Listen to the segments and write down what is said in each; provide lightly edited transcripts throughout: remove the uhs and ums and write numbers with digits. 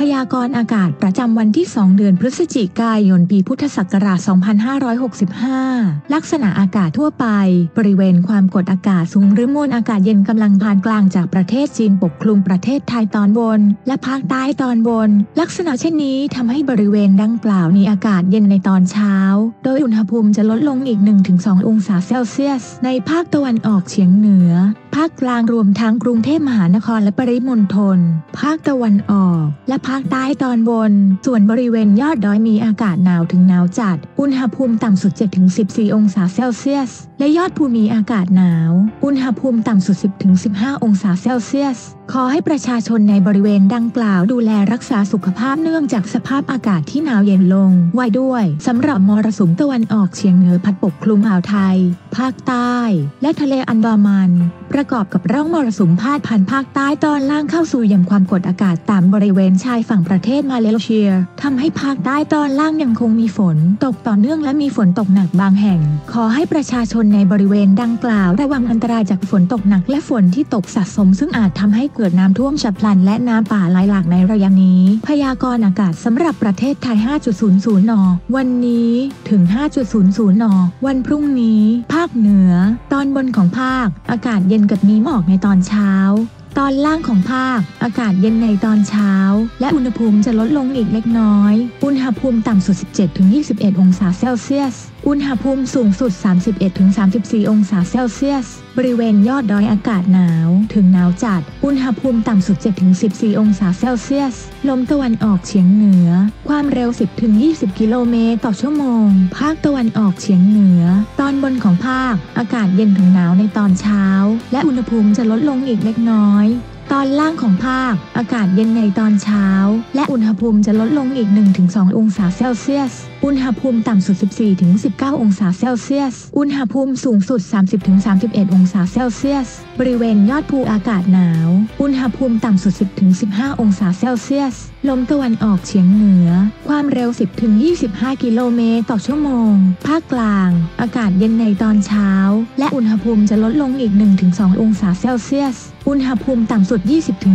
พยากรณ์อากาศประจำวันที่2เดือนพฤศจิกายนปีพุทธศักราช2565ลักษณะอากาศทั่วไปบริเวณความกดอากาศสูงหรือมวลอากาศเย็นกำลังปานกลางจากประเทศจีนปกคลุมประเทศไทยตอนบนและภาคใต้ตอนบนลักษณะเช่นนี้ทำให้บริเวณดังกล่าวมีอากาศเย็นในตอนเช้าโดยอุณหภูมิจะลดลงอีก 1-2 องศาเซลเซียสในภาคตะวันออกเฉียงเหนือภาคกลางรวมทั้งกรุงเทพมหานครและปริมณฑลภาคตะวันออกและภาคใต้ตอนบนส่วนบริเวณยอดดอยมีอากาศหนาวถึงหนาวจัดอุณหภูมิต่ำสุด 7-14 องศาเซลเซียสและยอดภูมิอากาศหนาวอุณหภูมิต่ำสุด 10-15 องศาเซลเซียสขอให้ประชาชนในบริเวณดังกล่าวดูแลรักษาสุขภาพเนื่องจากสภาพอากาศที่หนาวเย็นลงไว้ด้วยสำหรับมรสุมตะวันออกเฉียงเหนือพัดปกคลุมอ่าวไทยภาคใต้และทะเลอันดามันประกอบกับร่องมรสุมพาดผ่านภาคใต้ตอนล่างเข้าสู่หย่อมความกดอากาศต่ำบริเวณชายฝั่งประเทศมาเลเซียทำให้ภาคใต้ตอนล่างยังคงมีฝนตกต่อเนื่องและมีฝนตกหนักบางแห่งขอให้ประชาชนในบริเวณดังกล่าวระวังอันตรายจากฝนตกหนักและฝนที่ตกสะสมซึ่งอาจทำให้เกิดน้ำท่วมฉับพลันและน้ำป่าไหลหลากในระยะนี้พยากรณ์อากาศสำหรับประเทศไทย 5.00 น.วันนี้ถึง 5.00 น.วันพรุ่งนี้ภาคเหนือตอนบนของภาคอากาศเย็นกับมีหมอกในตอนเช้าตอนล่างของภาคอากาศเย็นในตอนเช้าและอุณหภูมิจะลดลงอีกเล็กน้อยอุณหภูมิต่ำสุด 17-21 องศาเซลเซียสอุณหภูมิสูงสุด 31-34 องศาเซลเซียสบริเวณยอดดอยอากาศหนาวถึงหนาวจัดอุณหภูมิต่ำสุด 7-14 องศาเซลเซียสลมตะวันออกเฉียงเหนือความเร็ว 10-20 กิโลเมตรต่อชั่วโมงภาคตะวันออกเฉียงเหนือตอนบนของภาคอากาศเย็นถึงหนาวในตอนเช้าและอุณหภูมิจะลดลงอีกเล็กน้อยตอนล่างของภาคอากาศเย็นในตอนเช้าและอุณหภูมิจะลดลงอีก 1-2 องศาเซลเซียสอุณหภูมิต่ำสุด 14-19 องศาเซลเซียสอุณหภูมิสูงสุด 30-31 องศาเซลเซียสบริเวณยอดภูอากาศหนาวอุณหภูมิต่ำสุด 10-15 องศาเซลเซียสลมตะวันออกเฉียงเหนือความเร็ว 10-25 กิโลเมตรต่อชั่วโมงภาคกลางอากาศเย็นในตอนเช้าและอุณหภูมิจะลดลงอีก 1-2 องศาเซลเซียสอุณหภูมิต่ำสุด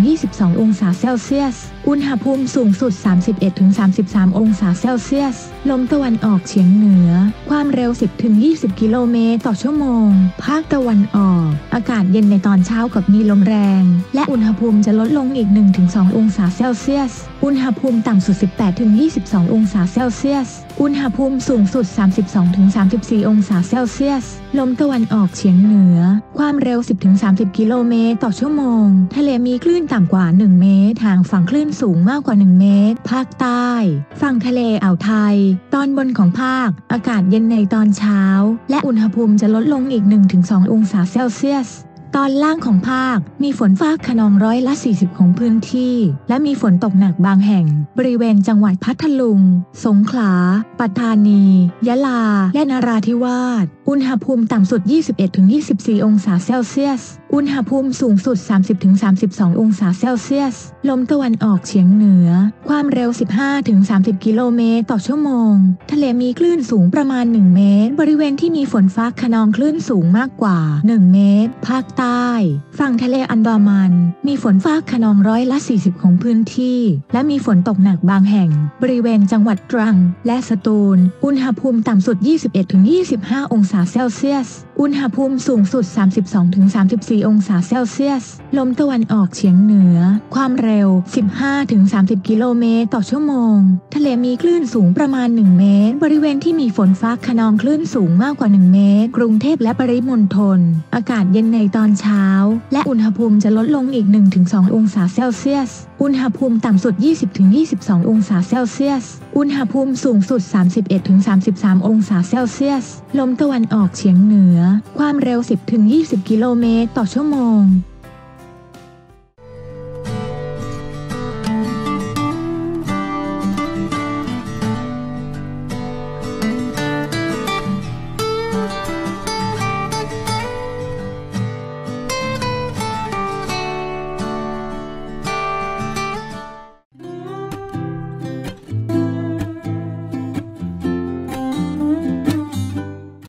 20-22 องศาเซลเซียสอุณหภูมิสูงสุด 31-33 องศาเซลเซียสลมตะวันออกเฉียงเหนือความเร็ว 10-20 กิโลเมตรต่อชั่วโมงภาคตะวันออกอากาศเย็นในตอนเช้ากับมีลมแรงและอุณหภูมิจะลดลงอีก 1-2 องศาเซลเซียสอุณหภูมิต่ำสุด 18-22 องศาเซลเซียสอุณหภูมิสูงสุด 32-34 องศาเซลเซียสลมตะวันออกเฉียงเหนือความเร็ว 10-30 กิโลเมตรต่อชั่วโมงทะเลมีคลื่นต่ำกว่า1เมตรทางฝั่งคลื่นสูงมากกว่า1เมตรภาคใต้ฝั่งทะเลอ่าวไทยตอนบนของภาคอากาศเย็นในตอนเช้าและอุณหภูมิจะลดลงอีก 1-2 องศาเซลเซียสตอนล่างของภาคมีฝนฟ้าขนอง40%ของพื้นที่และมีฝนตกหนักบางแห่งบริเวณจังหวัดพัทลุงสงขลาปัตตานียะลาและนราธิวาสอุณหภูมิต่ำสุด 21-24 องศาเซลเซียสอุณหภูมิสูงสุด 30-32 องศาเซลเซียสลมตะวันออกเฉียงเหนือความเร็ว 15-30 กิโลเมตรต่อชั่วโมงทะเลมีคลื่นสูงประมาณ1เมตรบริเวณที่มีฝนฟ้าขนองคลื่นสูงมากกว่า1เมตรภาคใต้ฝั่งทะเลอันดามันมีฝนฟ้าขนอง40%ของพื้นที่และมีฝนตกหนักบางแห่งบริเวณจังหวัดตรังและสตูลอุณหภูมิต่ำสุด 21-25 องศาเซลเซียสอุณหภูมิสูงสุด 32-34 องศาเซลเซียสลมตะวันออกเฉียงเหนือความเร็ว 15-30 กิโลเมตรต่อชั่วโมงทะเลมีคลื่นสูงประมาณ1เมตรบริเวณที่มีฝนฟ้าคะนองคลื่นสูงมากกว่า1เมตรกรุงเทพและปริมณฑลอากาศเย็นในตอนเช้าและอุณหภูมิจะลดลงอีก 1-2 องศาเซลเซียสอุณหภูมิต่ำสุด 20-22 องศาเซลเซียสอุณหภูมิสูงสุด 31-33 องศาเซลเซียสลมตะวันออกเฉียงเหนือความเร็ว 10-20 กิโลเมตรต่อชั่วโมง